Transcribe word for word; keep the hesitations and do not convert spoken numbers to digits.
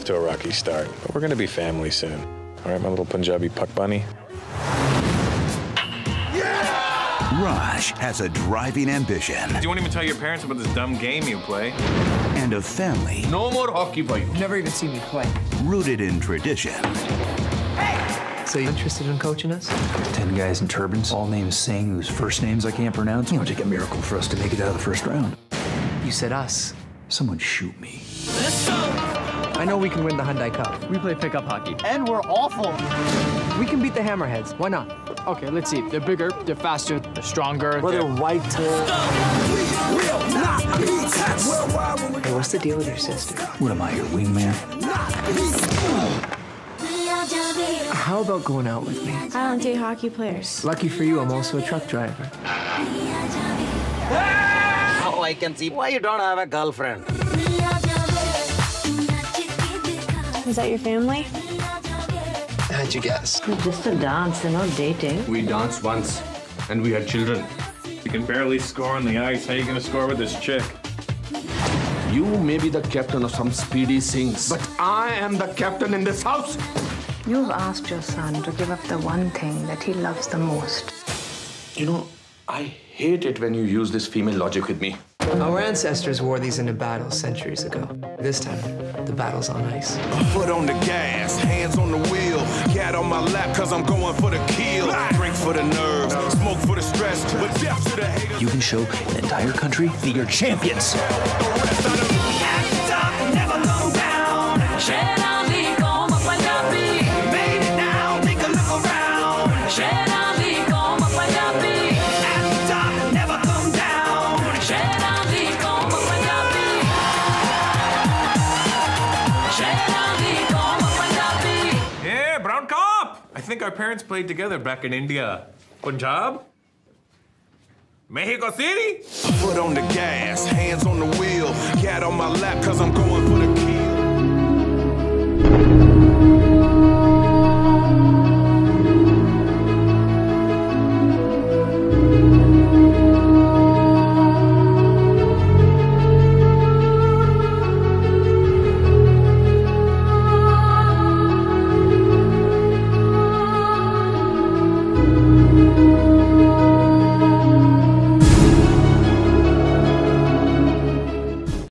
off to a rocky start, but we're going to be family soon. All right, my little Punjabi puck bunny. Yeah! Raj has a driving ambition. You won't even tell your parents about this dumb game you play. And a family. No more hockey, boy. Never even seen me play. Rooted in tradition. So you interested in coaching us? Ten guys in turbans, all names Singh, whose first names I can't pronounce. You know, it would take a miracle for us to make it out of the first round. You said us. Someone shoot me. I know we can win the Hyundai Cup. We play pickup hockey. And we're awful. We can beat the Hammerheads. Why not? Okay, let's see. They're bigger, they're faster, they're stronger. Well, they're, they're white. We will not be touched. Hey, what's the deal with your sister? What am I, your wingman? How about going out with me? I don't date hockey players. Lucky for you, I'm also a truck driver. Now I can see why you don't have a girlfriend. Is that your family? How'd you guess? It's just a dance, they're not dating. We danced once, and we had children. You can barely score on the ice. How are you gonna score with this chick? You may be the captain of some speedy things, but I am the captain in this house. You've asked your son to give up the one thing that he loves the most. You know, I hate it when you use this female logic with me. Our ancestors wore these into battle centuries ago. This time, the battle's on ice. Foot on the gas, hands on the wheel. Cat on my lap, cause I'm going for the kill. Drink for the nerves, smoke for the stress. But death to the haters. You can show an entire country that you're champions. I think our parents played together back in India. Punjab? Mexico City? Foot on the gas, hands on the wheel, cat on my lap, cause I'm going for the kill.